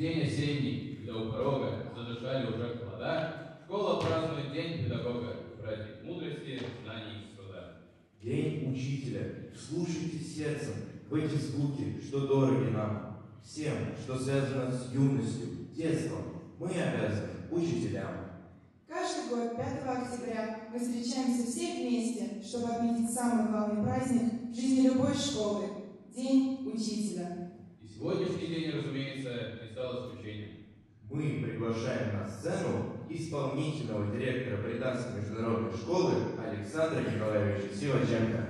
День осенний, когда у порога задышали уже плода, школа празднует День педагога, праздник мудрости, знаний и труда. День учителя, слушайтесь сердцем в эти звуки, что дороги нам. Всем, что связано с юностью, детством, мы обязаны учителям. Каждый год 5 октября мы встречаемся все вместе, чтобы отметить самый главный праздник в жизни любой школы – День учителя. И сегодняшний день, разумеется, не стал исключением. Мы приглашаем на сцену исполнительного директора Британской международной школы Александра Николаевича Сивачанка.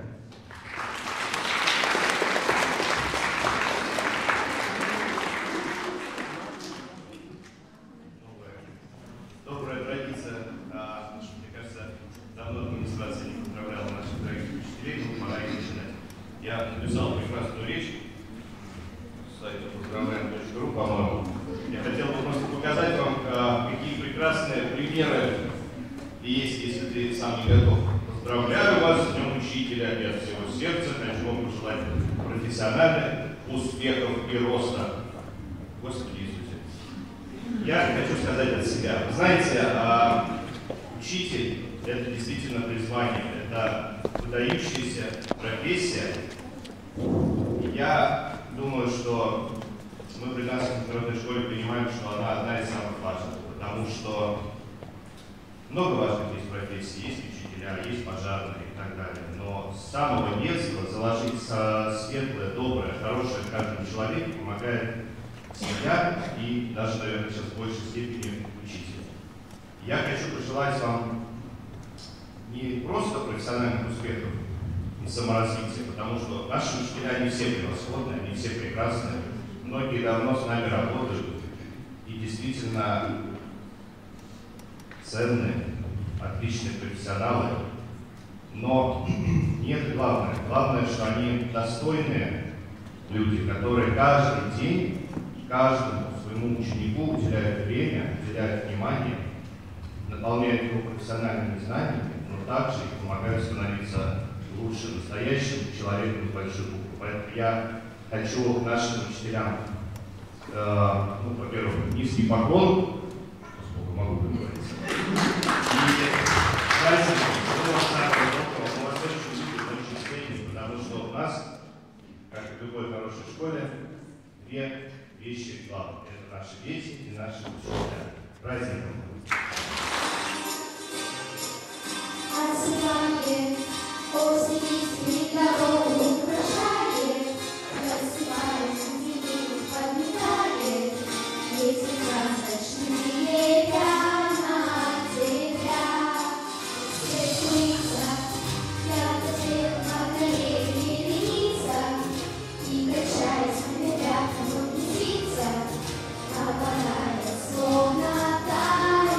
Словно так.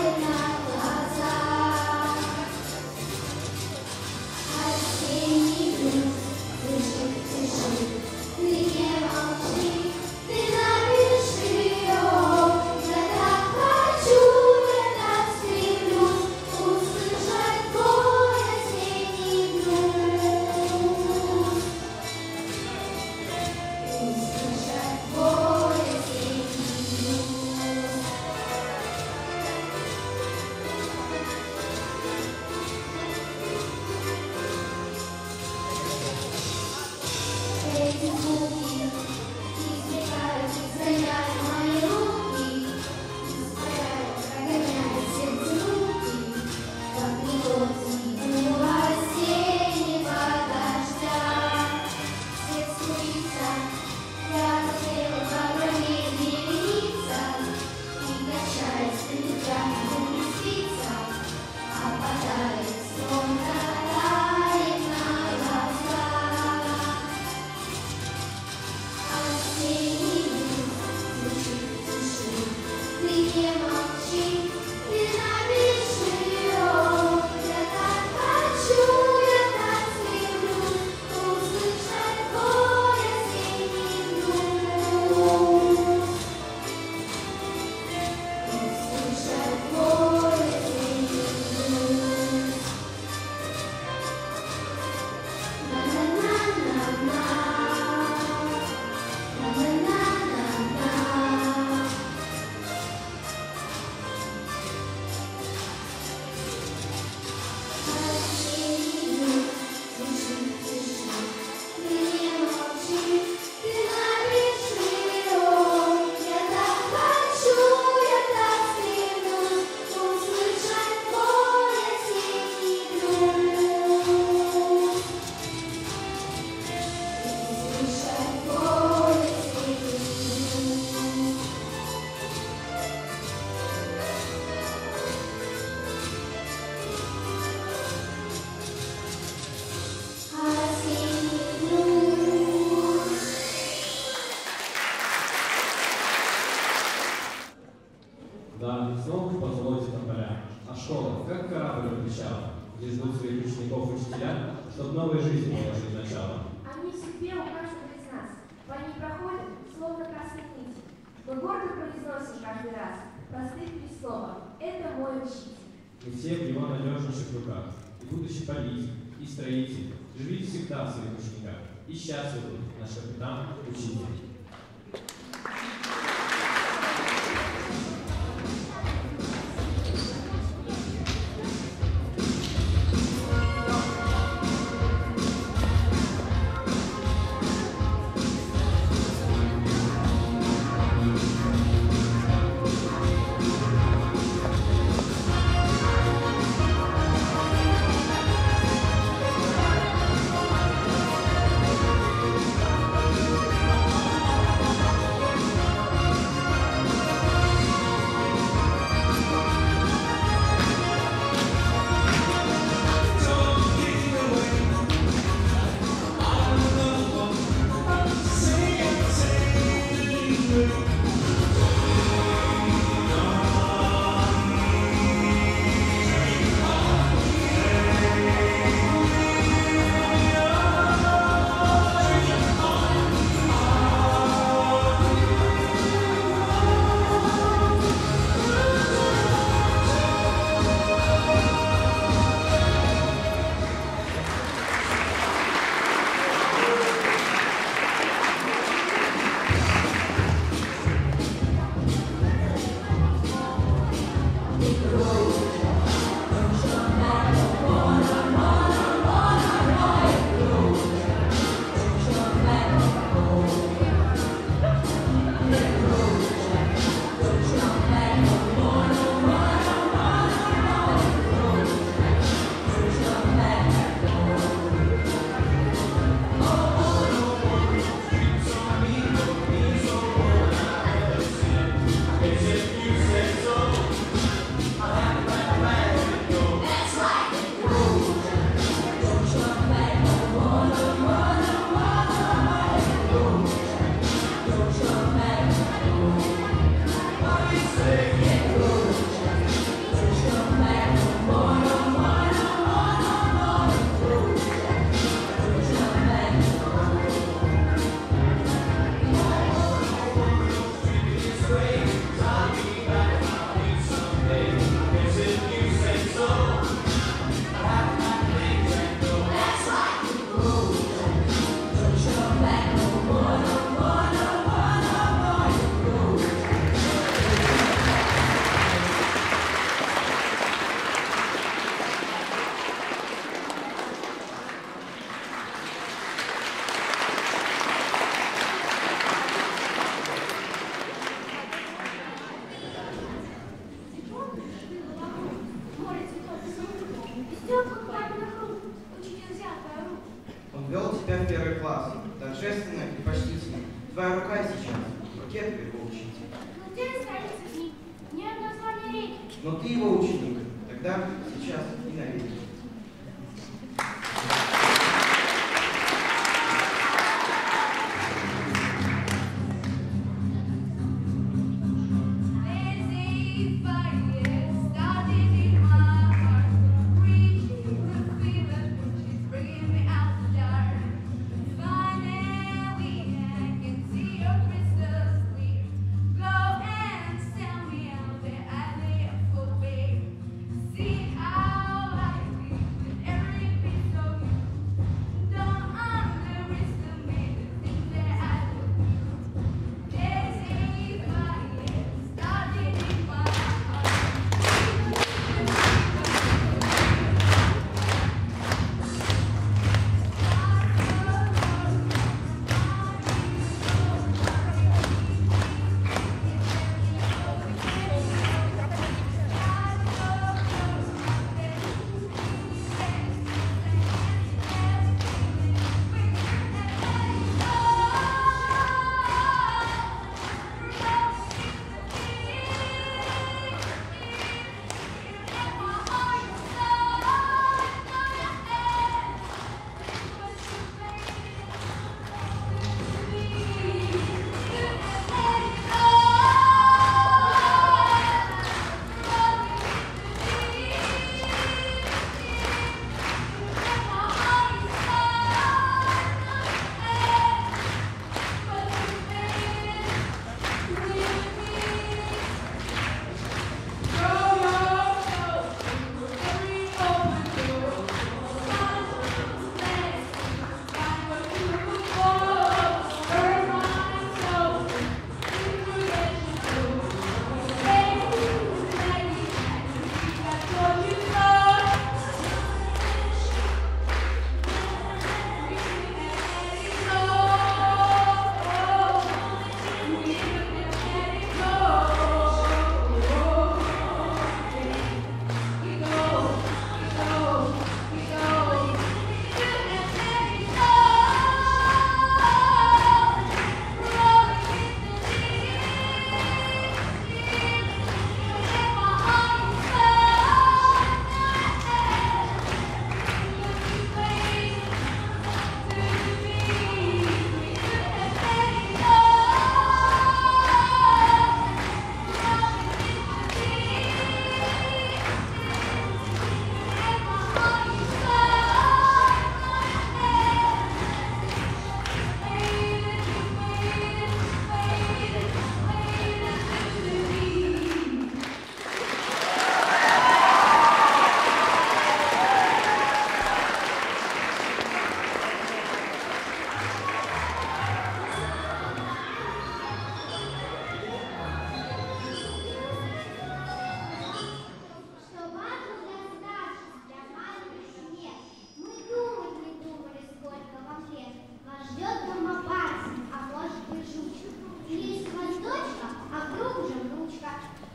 Да, и снова позолоте тополя. А школа, как корабль обещала, где ждут своих учеников учителя, чтоб новой жизни положить начало. Они в судьбе у каждого из нас, по они проходят, словно красные нити. Вы гордо произносишь каждый раз, простых без слова, это мой учитель. И все в его надежнейших руках, и будущий политик, и строитель, живите всегда в своих учениках, и счастливы наш капитан учитель.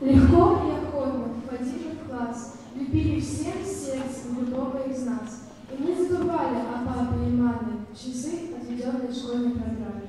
Легко и охотно входили в класс, любили всем сердцем любого из нас. И не забывали о папе и маме в часы, отведенные школьной программе.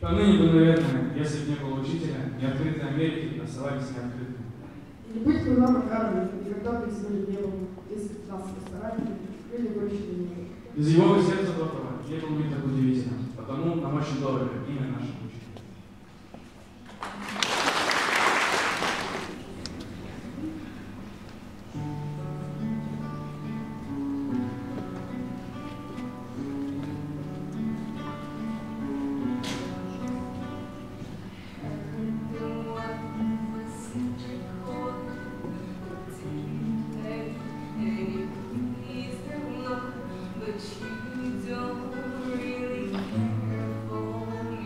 Поныне бы, наверное, если бы не было учителя, неоткрытые Америки оставались неоткрытыми. И не быть бы нам оказаны, никогда бы истории не было, если бы нас постарались, или больше не было. Без его сердца доброго не было бы так удивительно, потому нам очень дорого имя наше учителя. But you don't really know me.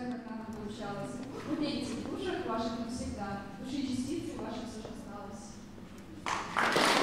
себя, как надо получалось. Умейте в душах ваших навсегда, души частицы ваших все осталось. Thank you.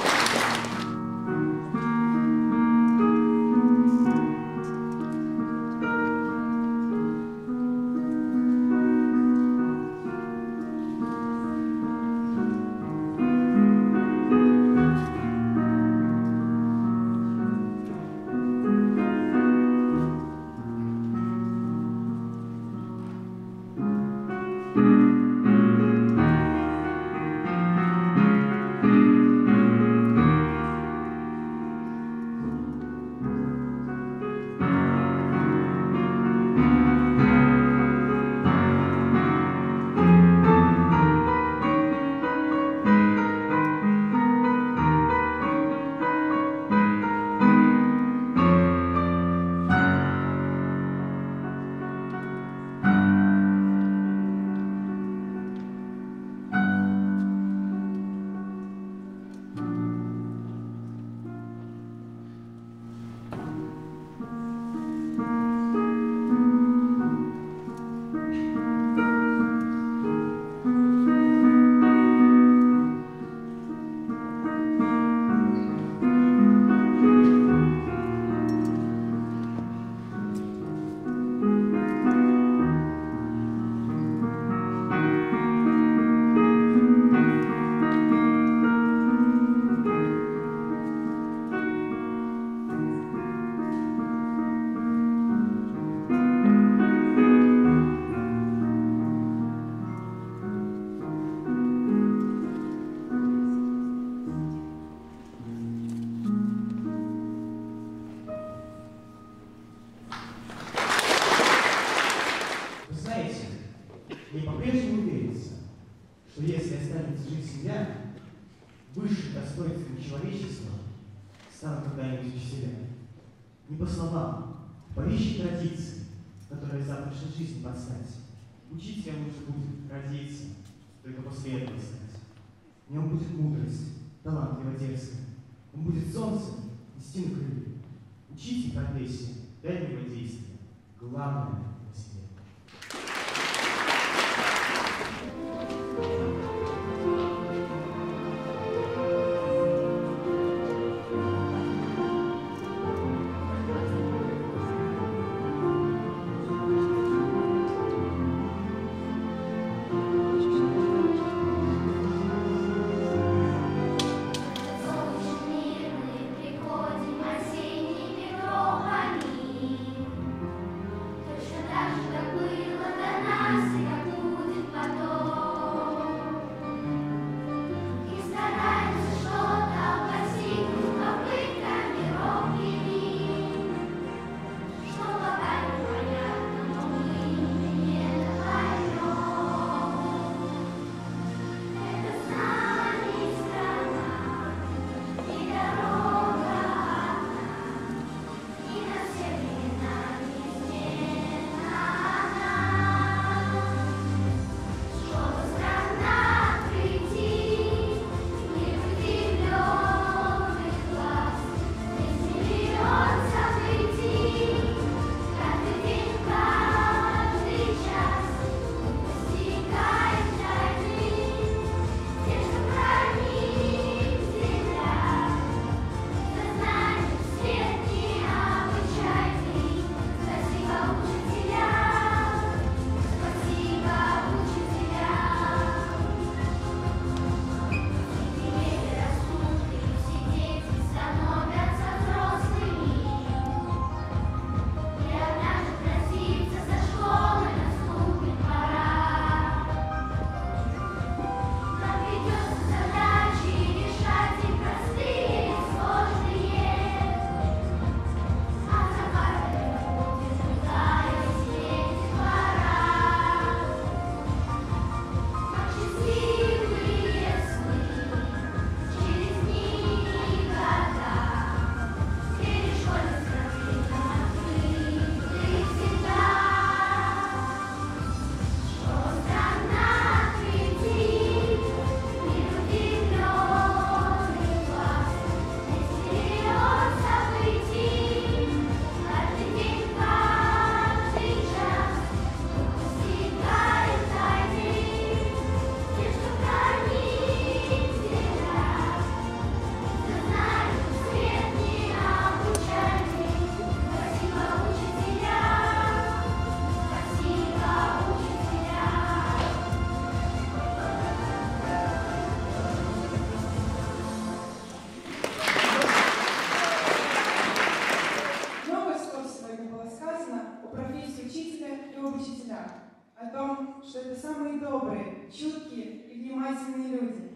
что это самые добрые, чуткие и внимательные люди.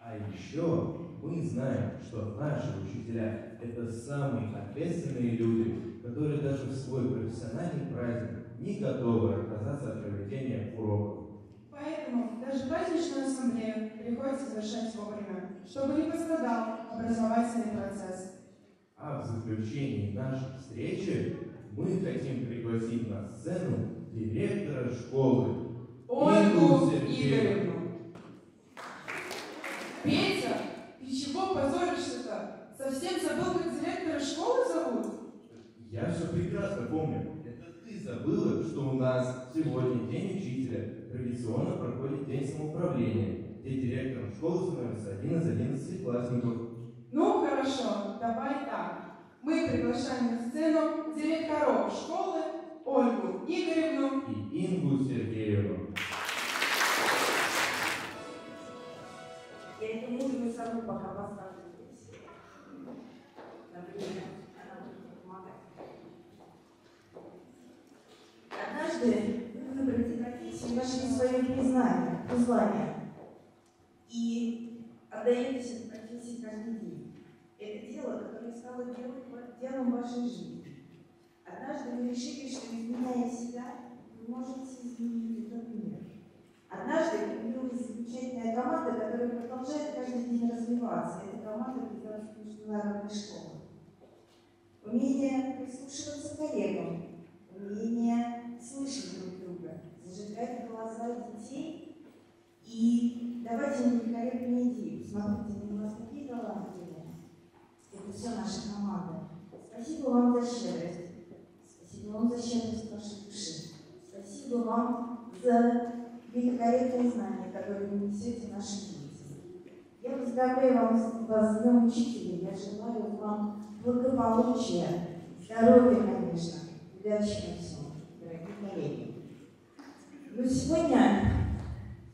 А еще мы знаем, что наши учителя – это самые ответственные люди, которые даже в свой профессиональный праздник не готовы отказаться от проведения уроков. Поэтому даже праздничную ассамблею приходится совершать вовремя, чтобы не пострадал образовательный процесс. А в заключении нашей встречи мы хотим пригласить на сцену директора школы Ольгу Игоревну. Петя, ты чего позоришься-то? Совсем забыл, как директора школы зовут? Я все прекрасно помню. Это ты забыла, что у нас сегодня день учителя. Традиционно проходит день самоуправления, где директором школы становится один из 11 классников. Ну хорошо, давай так. Мы приглашаем на сцену директоров школы Ольгу Игоревну и Ингу Сергеевну. Я это мужу и сам пока поставлю здесь. Например, она будет помогать. Однажды мы выбрали профессию, нашли свое признание, призвание. И отдаетесь этой профессии каждый день. Это дело, которое стало делом вашей жизни. Однажды вы решили, что, изменяя себя, вы можете изменить этот мир. Однажды появилась замечательная команда, которая продолжает каждый день развиваться. Это команда Британской международной школы. Умение прислушиваться к коллегам, умение слышать друг друга, зажигать глаза детей и давать им великолепные идеи. Смотрите, у нас такие талантливые. Это все наша команда. Спасибо вам за щедрость. Спасибо вам за щедрость вашей души. Спасибо вам за великолепные знания, которые вы несете в наши дети. Я поздравляю вас с Днем Учителя. Я желаю вам благополучия, здоровья, конечно, удачи на всем, дорогие коллеги. Но сегодня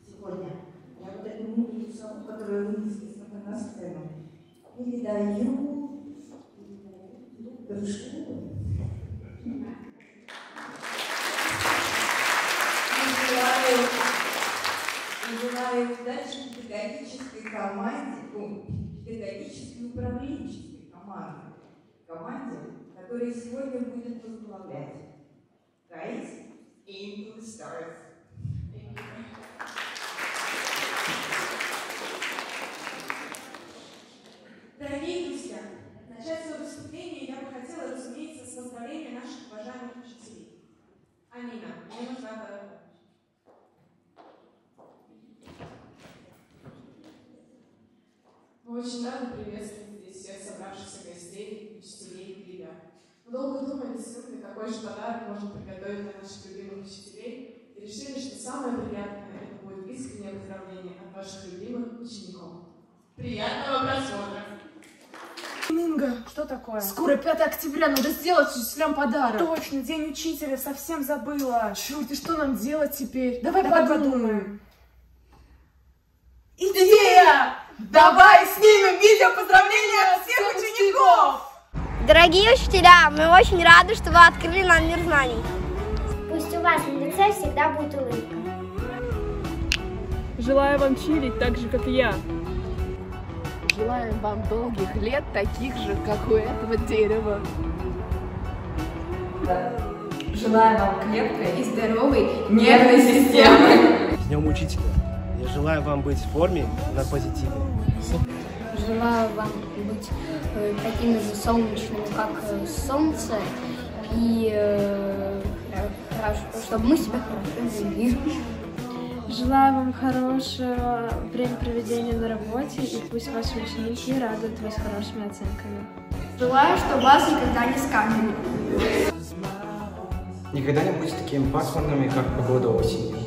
я вот эту мудрицу, которую вы вынесли на сцену, передаю дружку. Желаю удачи педагогической команде, педагогической управленческой команде, которая сегодня будет возглавлять. Guys, aim for the stars. Дорогие друзья, начать свое выступление я бы хотела, разумеется, с поздравления наших уважаемых учителей. Амина, мне нужна твоя помощь. Мы очень рады приветствовать здесь всех собравшихся гостей, учителей и ребят. Мы долго думали с сынкой, какой же подарок можно приготовить для наших любимых учителей, и решили, что самое приятное – это будет искреннее поздравление от ваших любимых учеников. Приятного просмотра! Инга, что такое? Скоро 5 октября, надо сделать учителям подарок. Точно, день учителя, совсем забыла. Черт, и что нам делать теперь? Давай подумаем. Идея! Давай снимем видео поздравления от всех учеников! Дорогие учителя, мы очень рады, что вы открыли нам мир знаний. Пусть у вас на лице всегда будет улыбка. Желаю вам чилить так же, как и я. Желаем вам долгих лет, таких же, как у этого дерева. Желаю вам крепкой и здоровой нервной системы. С Днем Учителя! Я желаю вам быть в форме на позитиве. Желаю вам быть такими же солнечными, как солнце, и чтобы мы себя хорошо вели. Желаю вам хорошего времяпроведения на работе, и пусть ваши ученики радуют вас хорошими оценками. Желаю, чтобы вас никогда не скамили. Никогда не будьте такими пасмурными, как погода осенью.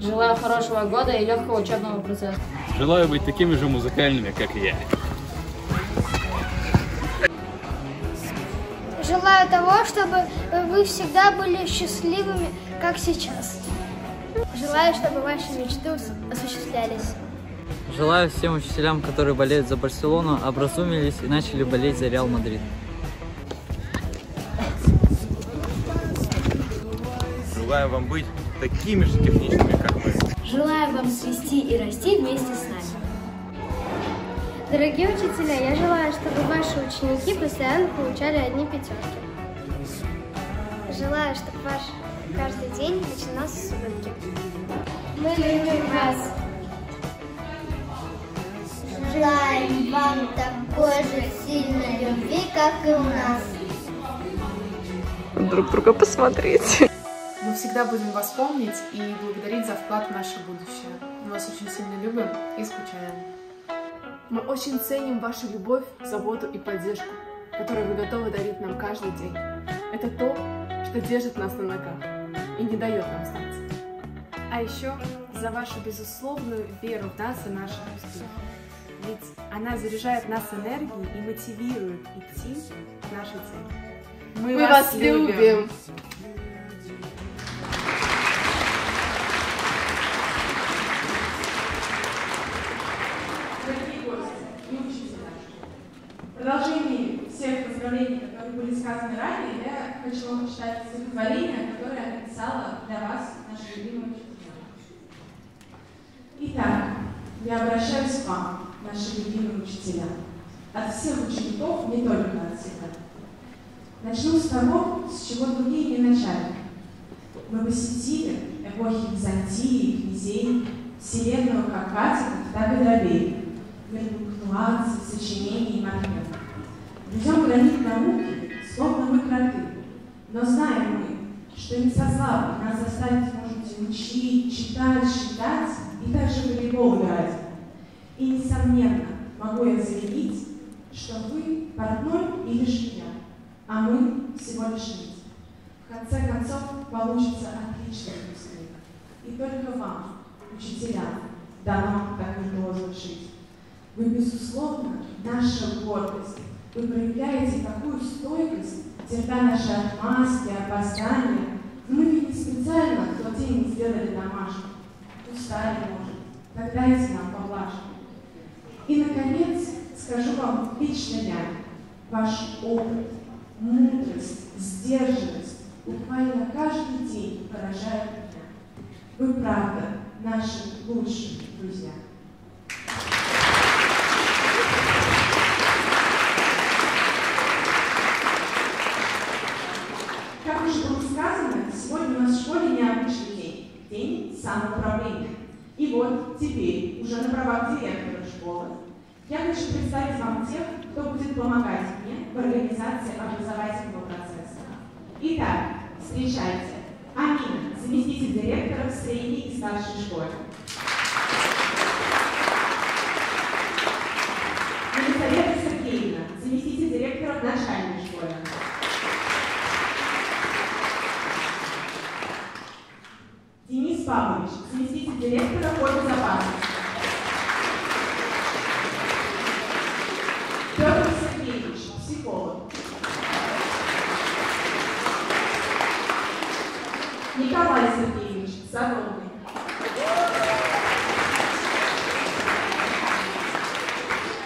Желаю хорошего года и легкого учебного процесса. Желаю быть такими же музыкальными, как я. Желаю того, чтобы вы всегда были счастливыми, как сейчас. Желаю, чтобы ваши мечты осуществлялись. Желаю всем учителям, которые болеют за Барселону, образумились и начали болеть за Реал Мадрид. Желаю вам быть такими же техничными, как мы. Желаю вам свести и расти вместе с нами. Дорогие учителя, я желаю, чтобы ваши ученики постоянно получали одни пятерки. Желаю, чтобы ваш каждый день начинался с улыбки. Мы любим вас. Желаем вам такой же сильной любви, как и у нас. Друг друга посмотреть. Мы всегда будем вас помнить и благодарить за вклад в наше будущее. Мы вас очень сильно любим и скучаем. Мы очень ценим вашу любовь, заботу и поддержку, которую вы готовы дарить нам каждый день. Это то, что держит нас на ногах и не дает нам сдаться. А еще за вашу безусловную веру в нас и наших успехов. Ведь она заряжает нас энергией и мотивирует идти к нашей цели. Мы вас любим! Продолжение всех поздравлений, которые были сказаны ранее, я хочу вам прочитать стихотворение, которое написала для вас наша любимая учительница. Итак, я обращаюсь к вам, наши любимые учителя, от всех учеников, не только от себя. Начну с того, с чего другие не начали. Мы посетили эпохи Византии, Князей, Вселенную Кокатина, так и Дробей, нюансов, сочинений и макетов. Ведем гранит науки, словно мы кроты, но знаем мы, что не со славой нас заставить можете учить, читать, считать и также волейбол играть. И, несомненно, могу я заявить, что вы портной или швея, а мы всего лишь нить. В конце концов, получится отличный выпускник. И только вам, учителям, дано так не должен жить. Вы, безусловно, наша гордость. Вы проявляете такую стойкость, терпя наши отмазки, опоздания. Мы ведь не специально в тот день не сделали домашнюю. Устали, может. Тогда и нам поблажка. И, наконец, скажу вам лично я. Ваш опыт, мудрость, сдержанность буквально каждый день поражает меня. Вы, правда, наши лучшие друзья. Как уже было сказано, сегодня у нас в школе необычный день – день самоуправления. И вот теперь, уже на правах директора школы, я хочу представить вам тех, кто будет помогать мне в организации образовательного процесса. Итак, встречайте. Амина, заместитель директора в средней и старшей школе. Елизавета Сергеевна, заместитель директора в начальной школе. Денис Павлович, заместитель директора по безопасности. Петр Сергеевич, психолог. Николай Сергеевич, садовник.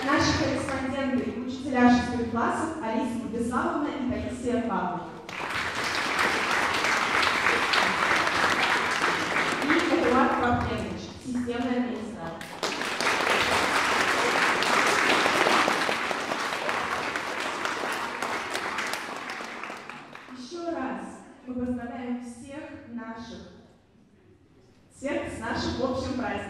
Наши корреспонденты, учителя 6 классов Алиса Владиславовна и Таисия Павловна. Системная администрация. Еще раз мы поздравляем всех с нашим общим праздником.